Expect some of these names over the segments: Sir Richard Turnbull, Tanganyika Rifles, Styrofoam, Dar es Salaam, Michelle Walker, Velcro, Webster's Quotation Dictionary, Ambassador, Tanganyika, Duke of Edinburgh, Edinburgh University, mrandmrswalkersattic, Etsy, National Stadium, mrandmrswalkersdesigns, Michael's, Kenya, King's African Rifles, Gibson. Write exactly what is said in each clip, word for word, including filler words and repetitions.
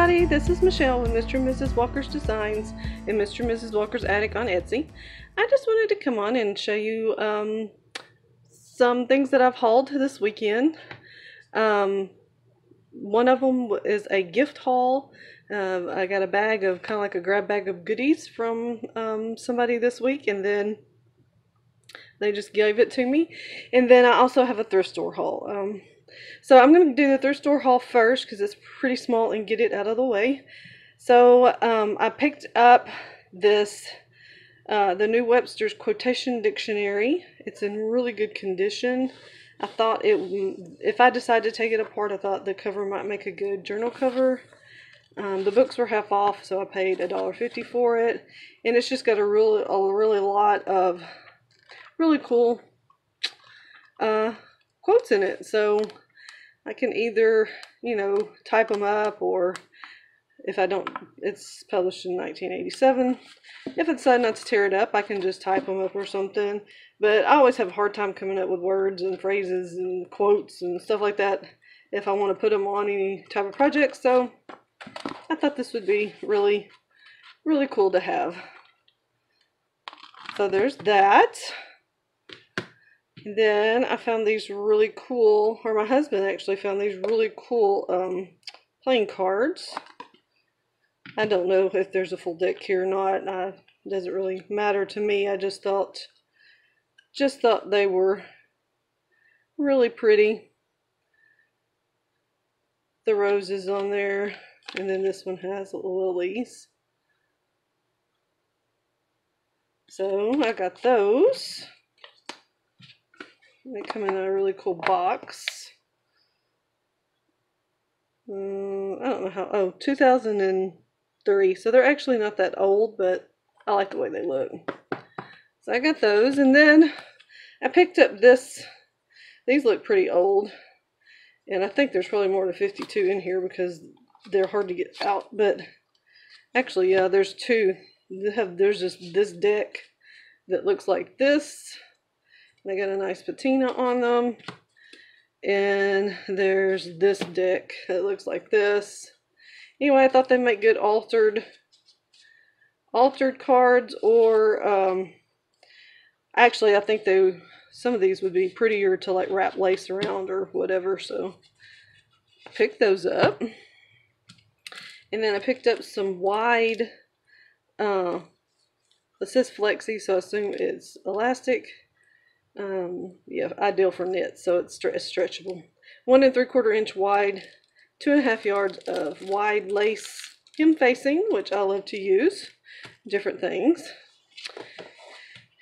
everybody, this is Michelle with Mister and Missus Walker's Designs and Mister and Missus Walker's Attic on Etsy. I just wanted to come on and show you um, some things that I've hauled this weekend. Um, one of them is a gift haul. Um, I got a bag of kind of like a grab bag of goodies from um, somebody this week, and then they just gave it to me. And then I also have a thrift store haul. Um, So I'm going to do the thrift store haul first because it's pretty small and get it out of the way. So um, I picked up this, uh, the new Webster's Quotation Dictionary. It's in really good condition. I thought it, if I decided to take it apart, I thought the cover might make a good journal cover. Um, the books were half off, so I paid a dollar fifty for it. And it's just got a really, a really lot of really cool uh, quotes in it. So I can either, you know, type them up, or if I don't, it's published in nineteen eighty-seven. If I decide not to tear it up, I can just type them up or something. But I always have a hard time coming up with words and phrases and quotes and stuff like that if I want to put them on any type of project. So I thought this would be really, really cool to have. So there's that. Then I found these really cool, or my husband actually found these really cool um, playing cards. I don't know if there's a full deck here or not. I, it doesn't really matter to me. I just thought, just thought they were really pretty. The roses on there, and then this one has lilies. So I got those. They come in a really cool box. Um, I don't know how. Oh, two thousand three. So they're actually not that old, but I like the way they look. So I got those, and then I picked up this. These look pretty old, and I think there's probably more than fifty-two in here because they're hard to get out. But actually, yeah, there's two. They have, there's just this deck that looks like this. They got a nice patina on them, and there's this deck that looks like this. Anyway, I thought they make good altered, altered cards, or um, actually, I think they some of these would be prettier to like wrap lace around or whatever. So I picked those up, and then I picked up some wide. Uh, it says flexi, so I assume it's elastic. Um, yeah, ideal for knit, so it's, stre it's stretchable. One and three quarter inch wide, two and a half yards of wide lace hem facing, which I love to use, different things.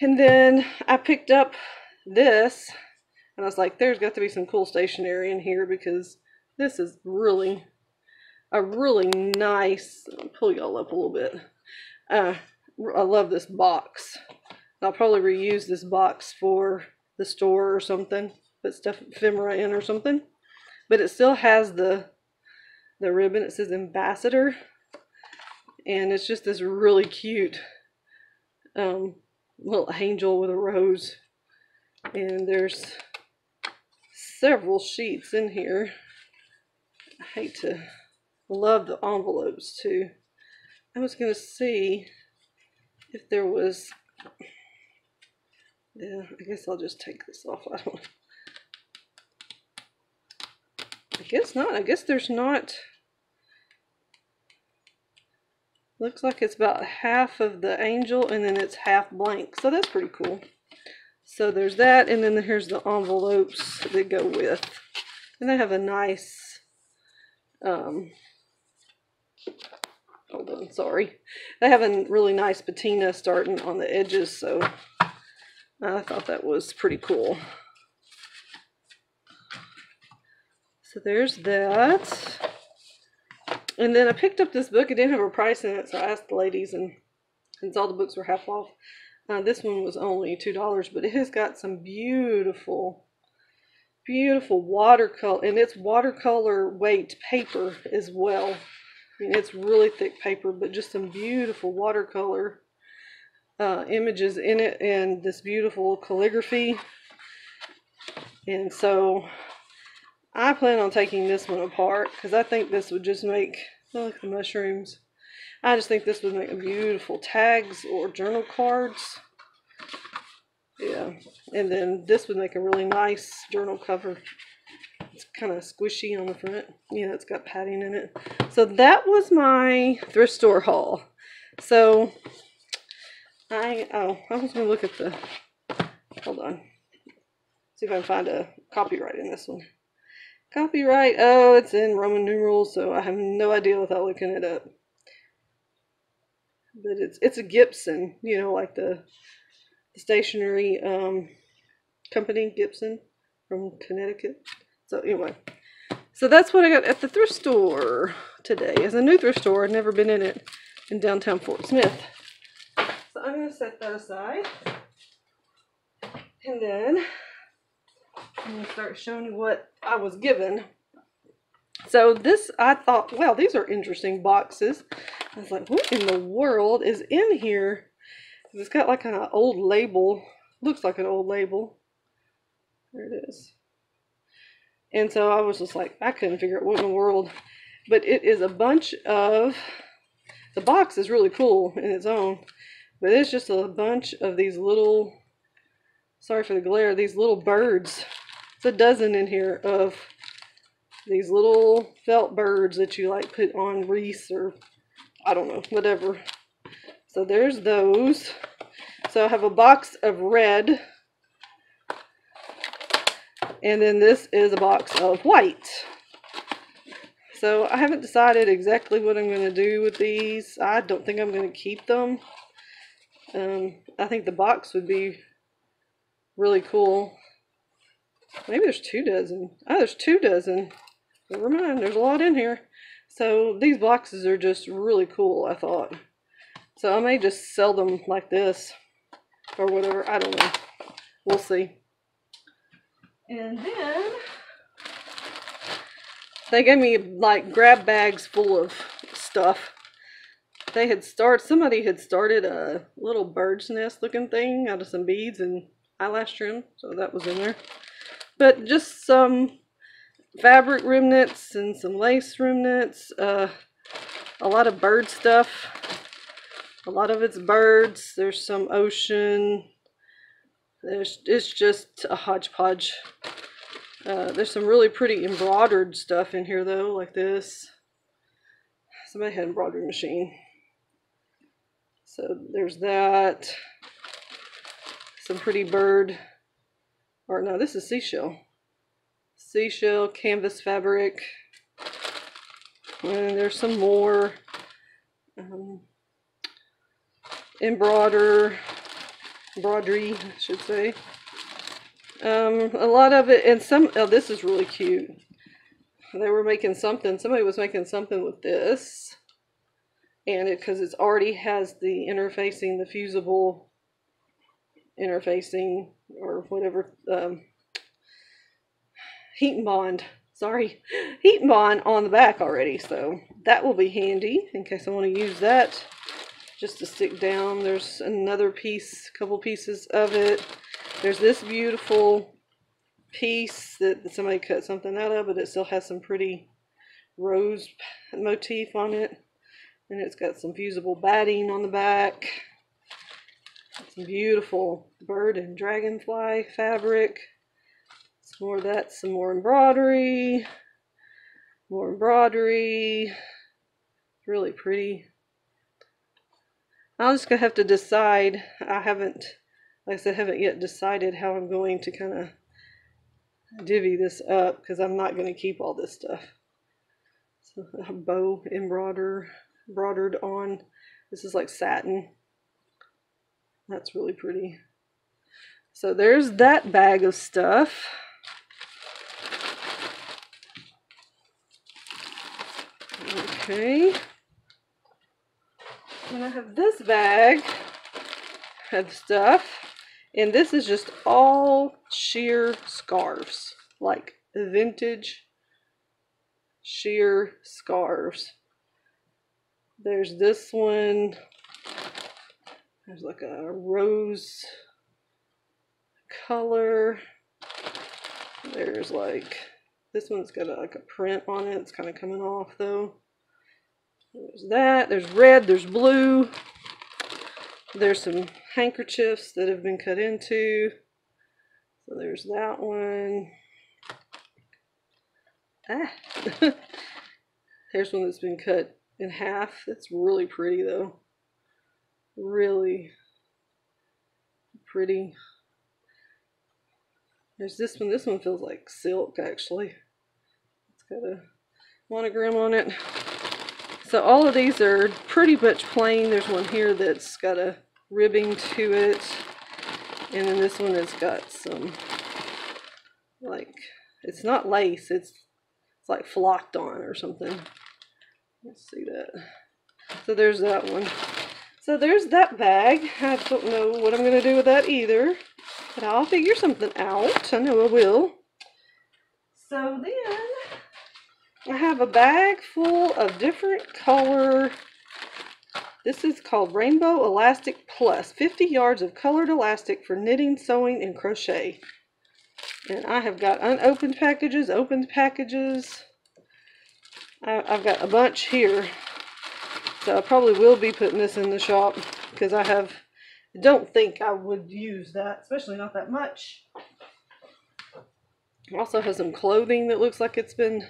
And then I picked up this, and I was like, there's got to be some cool stationery in here because this is really, a really nice, I'll pull y'all up a little bit. Uh, I love this box. I'll probably reuse this box for the store or something, put stuff ephemera in or something. But it still has the the ribbon. It says Ambassador, and it's just this really cute um, little angel with a rose. And there's several sheets in here. I hate to love the envelopes too. I was gonna see if there was. Yeah, I guess I'll just take this off. I don't. I guess not. I guess there's not. Looks like it's about half of the angel, and then it's half blank. So that's pretty cool. So there's that, and then here's the envelopes that go with, and they have a nice. Um, hold on, sorry. They have a really nice patina starting on the edges, so. I thought that was pretty cool. So there's that. And then I picked up this book. It didn't have a price in it, so I asked the ladies, and since all the books were half off, uh, this one was only two dollars, but it has got some beautiful, beautiful watercolor, and it's watercolor weight paper as well. I mean, it's really thick paper, but just some beautiful watercolor Uh, images in it, and this beautiful calligraphy. And so I plan on taking this one apart because I think this would just make I like the mushrooms. I just think this would make beautiful tags or journal cards. Yeah, and then this would make a really nice journal cover. It's kind of squishy on the front. Yeah, it's got padding in it. So that was my thrift store haul. So I, oh, I was going to look at the, hold on. See if I can find a copyright in this one. Copyright, oh, it's in Roman numerals, so I have no idea without looking it up. But it's it's a Gibson, you know, like the stationery um, company, Gibson, from Connecticut. So anyway, so that's what I got at the thrift store today. It's a new thrift store. I've never been in it in downtown Fort Smith. So I'm going to set that aside. And then I'm going to start showing you what I was given. So this, I thought, well, these are interesting boxes. I was like, what in the world is in here? It's got like an old label. Looks like an old label. There it is. And so I was just like, I couldn't figure out what in the world. But it is a bunch of, the box is really cool in its own. But it's just a bunch of these little, sorry for the glare, these little birds. It's a dozen in here of these little felt birds that you like put on wreaths or I don't know, whatever. So there's those. So I have a box of red. And then this is a box of white. So I haven't decided exactly what I'm going to do with these. I don't think I'm going to keep them. Um, I think the box would be really cool. Maybe there's two dozen. Oh, there's two dozen. Never mind, there's a lot in here. So these boxes are just really cool, I thought. So I may just sell them like this or whatever. I don't know. We'll see. And then they gave me like grab bags full of stuff. They had start somebody had started a little bird's nest looking thing out of some beads and eyelash trim, so that was in there. But just some fabric remnants and some lace remnants, uh, a lot of bird stuff. A lot of it's birds. There's some ocean. There's, it's just a hodgepodge. Uh, there's some really pretty embroidered stuff in here though, like this. Somebody had an embroidery machine. So there's that. Some pretty bird. Or no, this is seashell. Seashell, canvas fabric. And there's some more. Um, Embroider, embroidery, I should say. Um, a lot of it, and some. Oh, this is really cute. They were making something. Somebody was making something with this, and it because it already has the interfacing, the fusible interfacing, or whatever um, heat and bond. Sorry, heat and bond on the back already. So that will be handy in case I want to use that. Just to stick down. There's another piece, couple pieces of it. There's this beautiful piece that somebody cut something out of, but it still has some pretty rose motif on it. And it's got some fusible batting on the back. Some beautiful bird and dragonfly fabric. Some more of that, some more embroidery. More embroidery. Really pretty. I'm just going to have to decide. I haven't, like I said, haven't yet decided how I'm going to kind of divvy this up because I'm not going to keep all this stuff. So a bow embroidered, embroidered on. This is like satin. That's really pretty. So there's that bag of stuff. Okay. And I have this bag of stuff, and this is just all sheer scarves, like vintage sheer scarves. There's this one. There's like a rose color. There's like this one's got a, like a print on it. It's kind of coming off though. There's that. There's red. There's blue. There's some handkerchiefs that have been cut into. So there's that one. Ah. Here's one that's been cut in half. It's really pretty though. Really pretty. There's this one. This one feels like silk actually. It's got a monogram on it. So all of these are pretty much plain. There's one here that's got a ribbing to it. And then this one has got some, like, it's not lace. It's, it's like flocked on or something. Let's see that. So there's that one. So there's that bag. I don't know what I'm going to do with that either. But I'll figure something out. I know I will. So then I have a bag full of different color. This is called Rainbow Elastic Plus, fifty yards of colored elastic for knitting, sewing, and crochet. And I have got unopened packages, opened packages. I, I've got a bunch here. So I probably will be putting this in the shop because I have, don't think I would use that, especially not that much. I also have some clothing that looks like it's been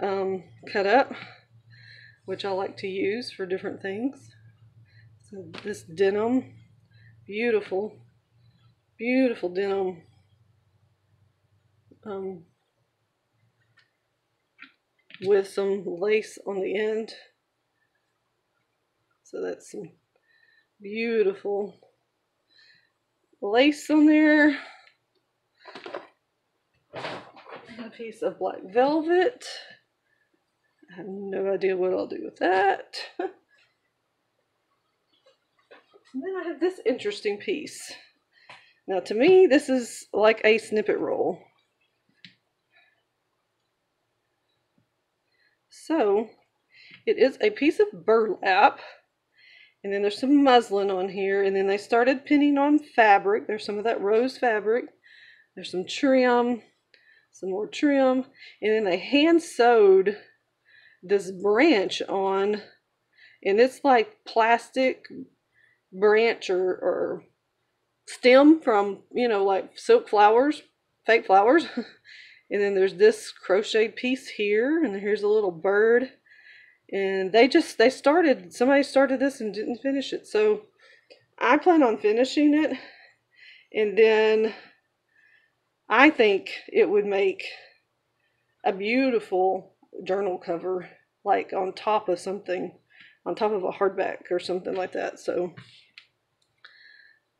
um, cut up, which I like to use for different things. So this denim, beautiful, beautiful denim. Um, with some lace on the end. So that's some beautiful lace on there. And a piece of black velvet. I have no idea what I'll do with that. And then I have this interesting piece. Now to me, this is like a snippet roll. So it is a piece of burlap, and then there's some muslin on here, and then they started pinning on fabric. There's some of that rose fabric. There's some trim, some more trim, and then they hand sewed this branch on, and it's like plastic branch or, or stem from, you know, like silk flowers, fake flowers. And then there's this crocheted piece here, and here's a little bird. And they just, they started, somebody started this and didn't finish it. So I plan on finishing it, and then I think it would make a beautiful journal cover, like on top of something, on top of a hardback or something like that. So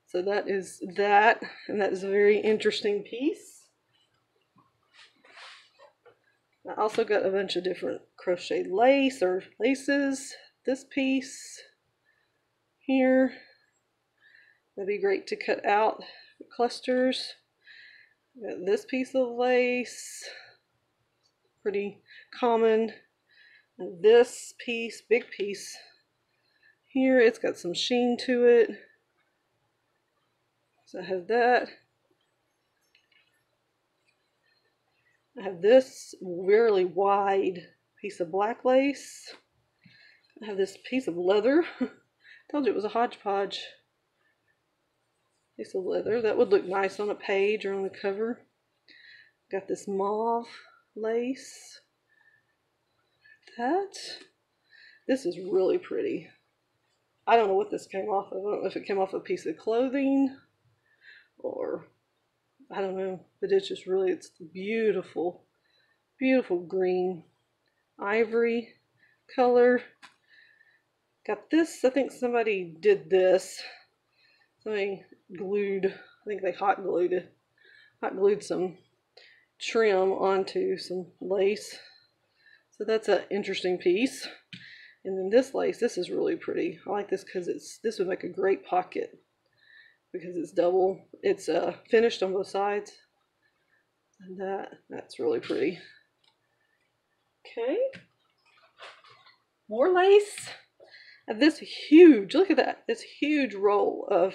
so that is that, and that is a very interesting piece. I also got a bunch of different crocheted lace or laces. This piece here, that'd be great to cut out clusters. Got this piece of lace, pretty common. This piece, big piece here, it's got some sheen to it. So I have that. I have this really wide piece of black lace. I have this piece of leather. I told you it was a hodgepodge piece of leather. That would look nice on a page or on the cover. Got this mauve lace. That, this is really pretty. I don't know what this came off of. I don't know if it came off a piece of clothing or I don't know, but it's just really, it's beautiful, beautiful green ivory color. Got this, I think somebody did this. Somebody glued, I think they hot glued it, hot glued some trim onto some lace. So that's an interesting piece. And then this lace, this is really pretty. I like this because it's, this would make a great pocket because it's double, it's uh, finished on both sides. And that, that's really pretty. Okay, more lace. And this huge, look at that, this huge roll of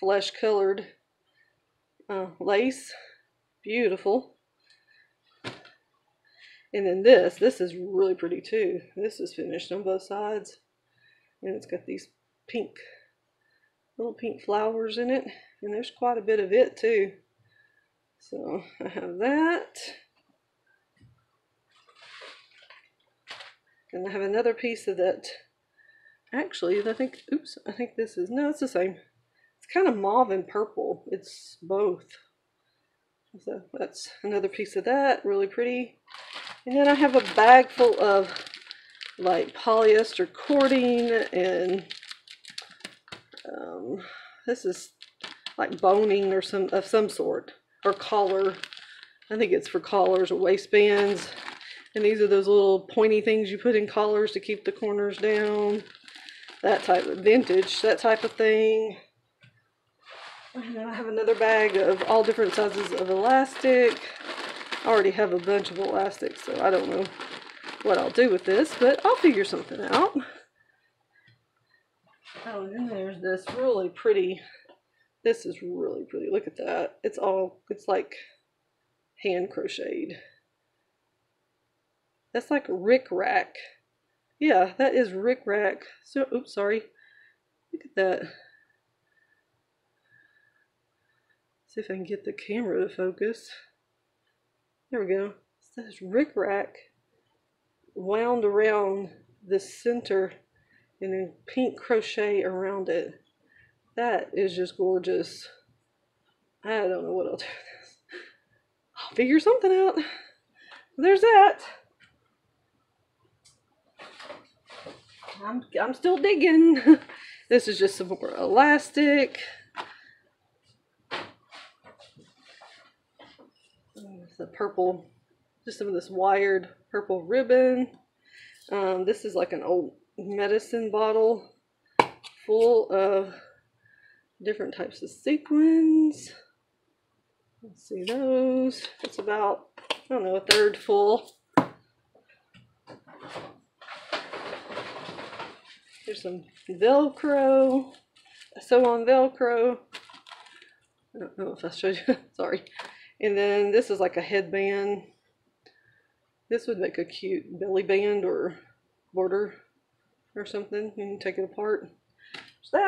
flesh colored uh, lace, beautiful. And then this, this is really pretty too. This is finished on both sides. And it's got these pink, little pink flowers in it. And there's quite a bit of it too. So I have that. And I have another piece of that. Actually, I think, oops, I think this is, no, it's the same. It's kind of mauve and purple. It's both. So that's another piece of that, really pretty. And then I have a bag full of like polyester cording, and um, this is like boning or some of some sort, or collar. I think it's for collars or waistbands. And these are those little pointy things you put in collars to keep the corners down. That type of vintage, that type of thing. And then I have another bag of all different sizes of elastic. I already have a bunch of elastic, so I don't know what I'll do with this, but I'll figure something out. Oh, and then there's this really pretty, this is really pretty, look at that. It's all, it's like hand crocheted. That's like rickrack. Yeah, that is rickrack. So, oops, sorry. Look at that. See if I can get the camera to focus. There we go. So that's rickrack wound around the center and then pink crochet around it. That is just gorgeous. I don't know what I'll do with this. I'll figure something out. There's that. I'm, I'm still digging. This is just some more elastic. The purple, just some of this wired purple ribbon. Um, this is like an old medicine bottle full of different types of sequins. Let's see those. It's about, I don't know, a third full. There's some Velcro, sew-on Velcro. I don't know if I showed you, sorry. And then this is like a headband. This would make a cute belly band or border or something. You can take it apart. There's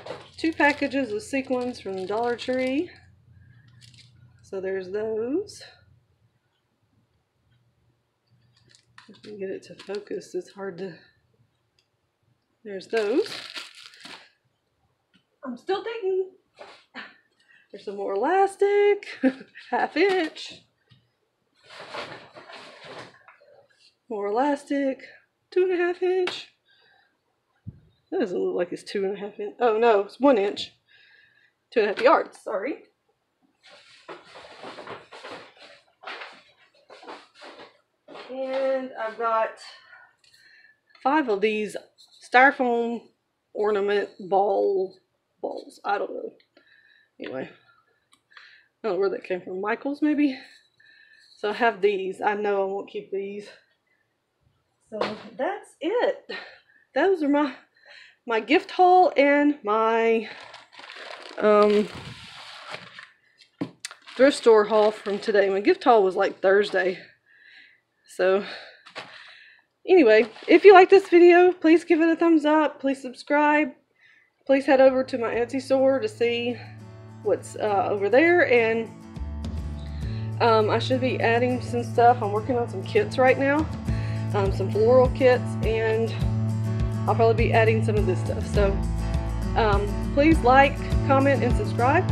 that. Two packages of sequins from Dollar Tree. So there's those. If I can get it to focus, it's hard to, there's those. I'm still digging. There's some more elastic, half inch. More elastic, two and a half inch. That doesn't look like it's two and a half inch. Oh no, it's one inch. Two and a half yards, sorry. And I've got five of these styrofoam ornament ball balls. I don't know. Anyway, I don't know where that came from. Michael's maybe? So I have these. I know I won't keep these. So that's it. Those are my my gift haul and my um thrift store haul from today. My gift haul was like Thursday. So anyway, if you like this video, please give it a thumbs up. Please subscribe. Please head over to my Etsy store to see what's uh, over there. And um, I should be adding some stuff. I'm working on some kits right now, um, some floral kits, and I'll probably be adding some of this stuff. So um, please like, comment, and subscribe.